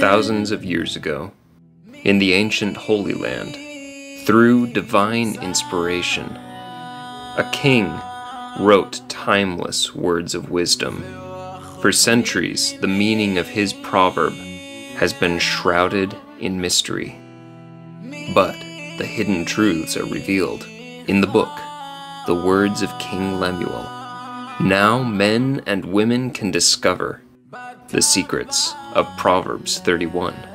Thousands of years ago, in the ancient Holy Land, through divine inspiration, a king wrote timeless words of wisdom. For centuries, the meaning of his proverb has been shrouded in mystery. But the hidden truths are revealed in the book, The Words of King Lemuel. Now men and women can discover the secrets of Proverbs 31.